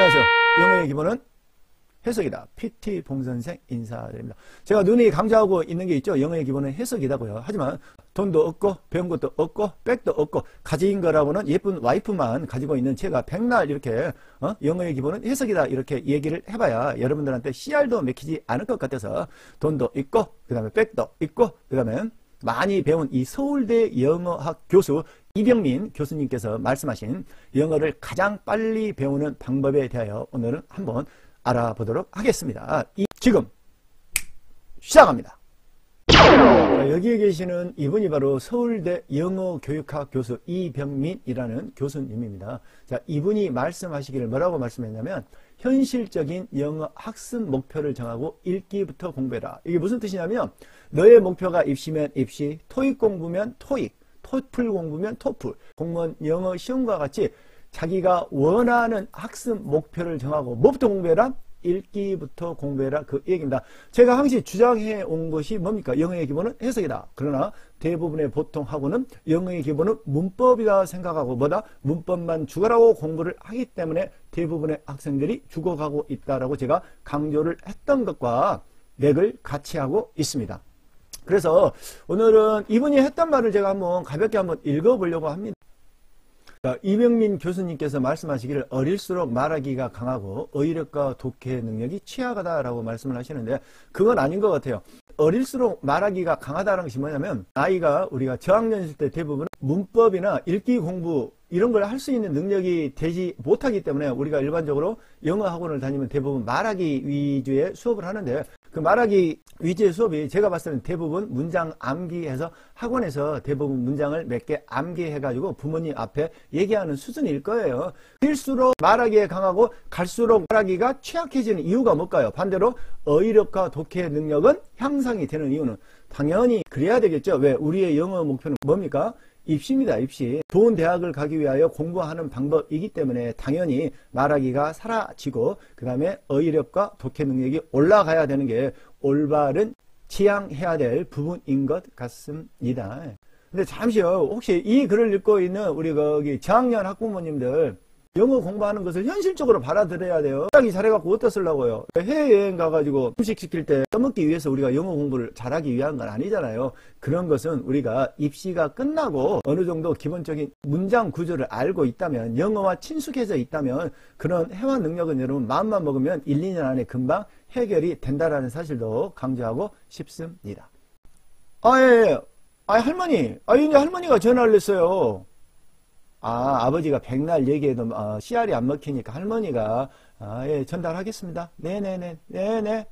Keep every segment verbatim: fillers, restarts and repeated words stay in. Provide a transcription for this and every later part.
안녕하세요. 영어의 기본은 해석이다. 피티봉선생 인사드립니다. 제가 눈이 강조하고 있는 게 있죠. 영어의 기본은 해석이다고요. 하지만 돈도 없고 배운 것도 없고 백도 없고 가진 거라고는 예쁜 와이프만 가지고 있는 제가 백날 이렇게 어? 영어의 기본은 해석이다 이렇게 얘기를 해봐야 여러분들한테 씨알도 맥히지 않을 것 같아서 돈도 있고 그 다음에 백도 있고 그 다음에 많이 배운 이 서울대 영어학 교수 이병민 교수님께서 말씀하신 영어를 가장 빨리 배우는 방법에 대하여 오늘은 한번 알아보도록 하겠습니다. 이, 지금 시작합니다. 자, 여기에 계시는 이분이 바로 서울대 영어교육학 교수 이병민이라는 교수님입니다. 자, 이분이 말씀하시기를 뭐라고 말씀했냐면 현실적인 영어 학습 목표를 정하고 읽기부터 공부해라. 이게 무슨 뜻이냐면 너의 목표가 입시면 입시, 토익 공부면 토익, 토플 공부면 토플, 공무원 영어 시험과 같이 자기가 원하는 학습 목표를 정하고 뭐부터 공부해라? 읽기부터 공부해라. 그 얘기입니다. 제가 항상 주장해 온 것이 뭡니까? 영어의 기본은 해석이다. 그러나 대부분의 보통하고는 영어의 기본은 문법이다 생각하고 뭐다? 문법만 죽어라고 공부를 하기 때문에 대부분의 학생들이 죽어가고 있다라고 제가 강조를 했던 것과 맥을 같이 하고 있습니다. 그래서 오늘은 이분이 했던 말을 제가 한번 가볍게 한번 읽어보려고 합니다. 자, 이병민 교수님께서 말씀하시기를 어릴수록 말하기가 강하고 어휘력과 독해 능력이 취약하다라고 말씀을 하시는데 그건 아닌 것 같아요. 어릴수록 말하기가 강하다는 것이 뭐냐면 나이가 우리가 저학년일 때 대부분 문법이나 읽기 공부 이런 걸 할 수 있는 능력이 되지 못하기 때문에 우리가 일반적으로 영어 학원을 다니면 대부분 말하기 위주의 수업을 하는데 그 말하기 위주의 수업이 제가 봤을 때는 대부분 문장 암기해서 학원에서 대부분 문장을 몇 개 암기해가지고 부모님 앞에 얘기하는 수준일 거예요. 갈수록 말하기에 강하고 갈수록 말하기가 취약해지는 이유가 뭘까요? 반대로 어휘력과 독해 능력은 향상이 되는 이유는 당연히 그래야 되겠죠. 왜? 우리의 영어 목표는 뭡니까? 입시입니다. 입시. 좋은 대학을 가기 위하여 공부하는 방법이기 때문에 당연히 말하기가 사라지고 그 다음에 어휘력과 독해 능력이 올라가야 되는 게 올바른 지향해야 될 부분인 것 같습니다. 근데 잠시요. 혹시 이 글을 읽고 있는 우리 거기 저학년 학부모님들 영어 공부하는 것을 현실적으로 받아들여야 돼요. 자기 잘해갖고 어디다 쓰려고요? 해외여행 가가지고 음식 시킬 때 써먹기 위해서 우리가 영어 공부를 잘하기 위한 건 아니잖아요. 그런 것은 우리가 입시가 끝나고 어느 정도 기본적인 문장 구조를 알고 있다면 영어와 친숙해져 있다면 그런 회화 능력은 여러분 마음만 먹으면 일, 이년 안에 금방 해결이 된다라는 사실도 강조하고 싶습니다. 아, 예, 예. 아, 할머니. 아, 이제 할머니가 전화를 했어요. 아, 아버지가 백날 얘기해도 아, 씨알이 안 먹히니까 할머니가 아, 예, 전달하겠습니다. 네네네, 네네.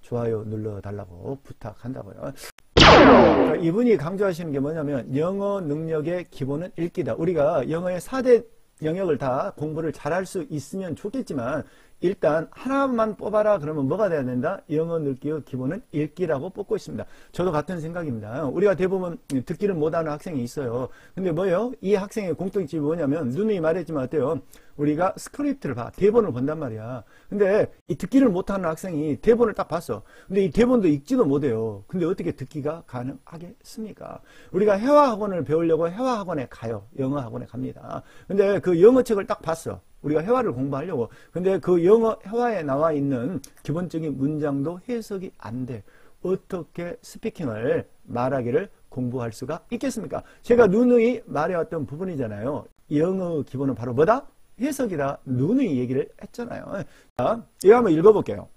좋아요 눌러달라고 부탁한다고요. 자, 이분이 강조하시는 게 뭐냐면 영어 능력의 기본은 읽기다. 우리가 영어의 사대 영역을 다 공부를 잘할 수 있으면 좋겠지만 일단 하나만 뽑아라 그러면 뭐가 돼야 된다? 영어 듣기의 기본은 읽기라고 뽑고 있습니다. 저도 같은 생각입니다. 우리가 대부분 듣기를 못하는 학생이 있어요. 근데 뭐예요? 이 학생의 공통점이 뭐냐면 누누이 말했지만 어때요? 우리가 스크립트를 봐. 대본을 본단 말이야. 근데 이 듣기를 못하는 학생이 대본을 딱 봤어. 근데 이 대본도 읽지도 못해요. 근데 어떻게 듣기가 가능하겠습니까? 우리가 회화학원을 배우려고 회화학원에 가요. 영어학원에 갑니다. 근데 그 영어책을 딱 봤어. 우리가 회화를 공부하려고. 근데 그 영어 회화에 나와 있는 기본적인 문장도 해석이 안 돼. 어떻게 스피킹을 말하기를 공부할 수가 있겠습니까? 제가 누누이 말해왔던 부분이잖아요. 영어 기본은 바로 뭐다? 해석이다. 누누이 얘기를 했잖아요. 자, 이거 한번 읽어볼게요.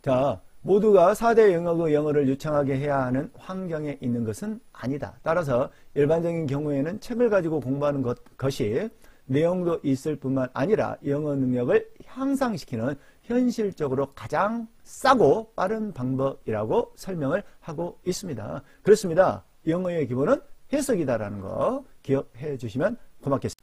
자, 모두가 사대 영어의 영어를 유창하게 해야 하는 환경에 있는 것은 아니다. 따라서 일반적인 경우에는 책을 가지고 공부하는 것, 것이 내용도 있을 뿐만 아니라 영어 능력을 향상시키는 현실적으로 가장 싸고 빠른 방법이라고 설명을 하고 있습니다. 그렇습니다. 영어의 기본은 해석이다라는 거 기억해 주시면 고맙겠습니다.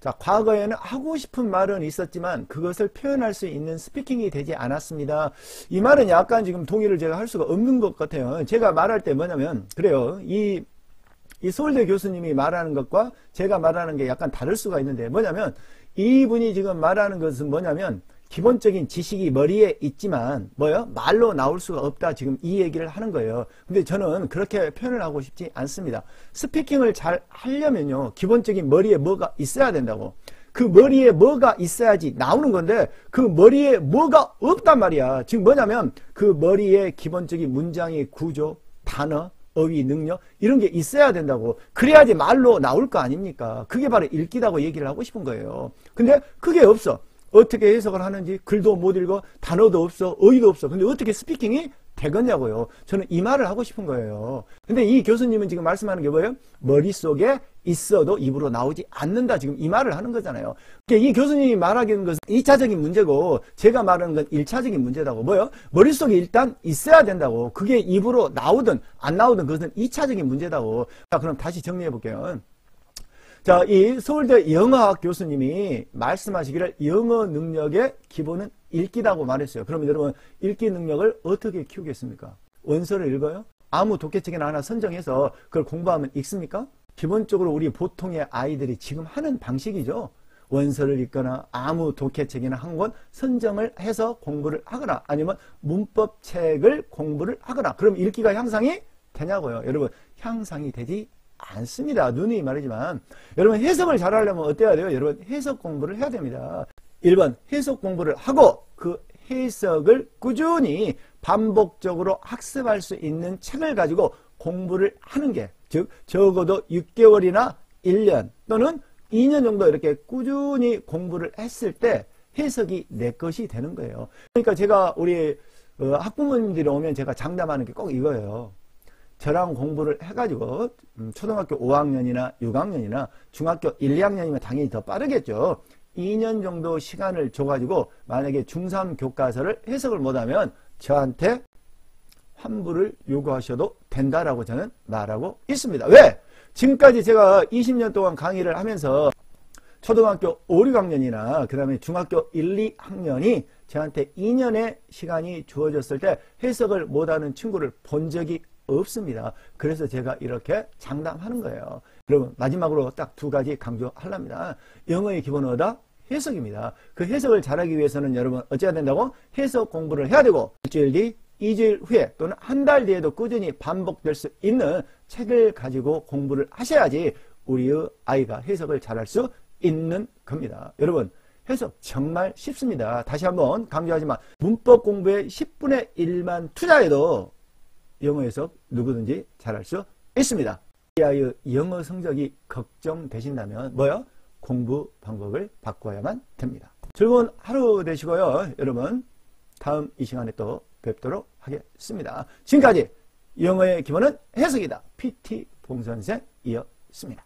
자, 과거에는 하고 싶은 말은 있었지만 그것을 표현할 수 있는 스피킹이 되지 않았습니다. 이 말은 약간 지금 동의를 제가 할 수가 없는 것 같아요. 제가 말할 때 뭐냐면 그래요. 이 이 서울대 교수님이 말하는 것과 제가 말하는 게 약간 다를 수가 있는데 뭐냐면 이분이 지금 말하는 것은 뭐냐면 기본적인 지식이 머리에 있지만 뭐요? 말로 나올 수가 없다. 지금 이 얘기를 하는 거예요. 근데 저는 그렇게 표현을 하고 싶지 않습니다. 스피킹을 잘 하려면요. 기본적인 머리에 뭐가 있어야 된다고. 그 머리에 뭐가 있어야지 나오는 건데 그 머리에 뭐가 없단 말이야. 지금 뭐냐면 그 머리에 기본적인 문장의 구조, 단어, 어휘, 능력 이런 게 있어야 된다고. 그래야지 말로 나올 거 아닙니까? 그게 바로 읽기라고 얘기를 하고 싶은 거예요. 근데 그게 없어. 어떻게 해석을 하는지 글도 못 읽어, 단어도 없어, 어휘도 없어. 근데 어떻게 스피킹이 되겠냐고요. 저는 이 말을 하고 싶은 거예요. 근데 이 교수님은 지금 말씀하는 게 뭐예요? 머릿속에 있어도 입으로 나오지 않는다. 지금 이 말을 하는 거잖아요. 그러니까 이 교수님이 말하는 것은 이 차적인 문제고 제가 말하는 건 일 차적인 문제라고. 뭐예요? 머릿속에 일단 있어야 된다고. 그게 입으로 나오든 안 나오든 그것은 이 차적인 문제다고. 자, 그럼 다시 정리해 볼게요. 자, 이 서울대 영어학 교수님이 말씀하시기를 영어 능력의 기본은 읽기라고 말했어요. 그러면 여러분 읽기 능력을 어떻게 키우겠습니까? 원서를 읽어요? 아무 독해책이나 하나 선정해서 그걸 공부하면 읽습니까? 기본적으로 우리 보통의 아이들이 지금 하는 방식이죠. 원서를 읽거나 아무 독해책이나 한 권 선정을 해서 공부를 하거나 아니면 문법책을 공부를 하거나 그럼 읽기가 향상이 되냐고요. 여러분 향상이 되지 않습니다. 누누이 말이지만 여러분 해석을 잘하려면 어때야 돼요? 여러분 해석 공부를 해야 됩니다. 일 번 해석 공부를 하고 그 해석을 꾸준히 반복적으로 학습할 수 있는 책을 가지고 공부를 하는 게, 즉 적어도 육 개월이나 일 년 또는 이 년 정도 이렇게 꾸준히 공부를 했을 때 해석이 내 것이 되는 거예요. 그러니까 제가 우리 학부모님들이 오면 제가 장담하는 게 꼭 이거예요. 저랑 공부를 해가지고 초등학교 오 학년이나 육 학년이나 중학교 일, 이 학년이면 당연히 더 빠르겠죠. 이 년 정도 시간을 줘가지고 만약에 중삼 교과서를 해석을 못하면 저한테 환불을 요구하셔도 된다라고 저는 말하고 있습니다. 왜? 지금까지 제가 이십 년 동안 강의를 하면서 초등학교 오, 육 학년이나 그 다음에 중학교 일, 이 학년이 저한테 이 년의 시간이 주어졌을 때 해석을 못하는 친구를 본 적이 없습니다. 그래서 제가 이렇게 장담하는 거예요. 여러분 마지막으로 딱 두 가지 강조하랍니다. 영어의 기본은 어다? 해석입니다. 그 해석을 잘하기 위해서는 여러분 어찌해야 된다고? 해석 공부를 해야 되고 일주일 뒤, 이 주일 후에 또는 한 달 뒤에도 꾸준히 반복될 수 있는 책을 가지고 공부를 하셔야지 우리의 아이가 해석을 잘할 수 있는 겁니다. 여러분 해석 정말 쉽습니다. 다시 한번 강조하지만 문법 공부에 십분의 일만 투자해도 영어 해석 누구든지 잘할 수 있습니다. 이 아이의 영어 성적이 걱정되신다면 뭐요? 공부 방법을 바꿔야만 됩니다. 즐거운 하루 되시고요. 여러분 다음 이 시간에 또 뵙도록 하겠습니다. 지금까지 영어의 기본은 해석이다. 피티봉선생 이었습니다.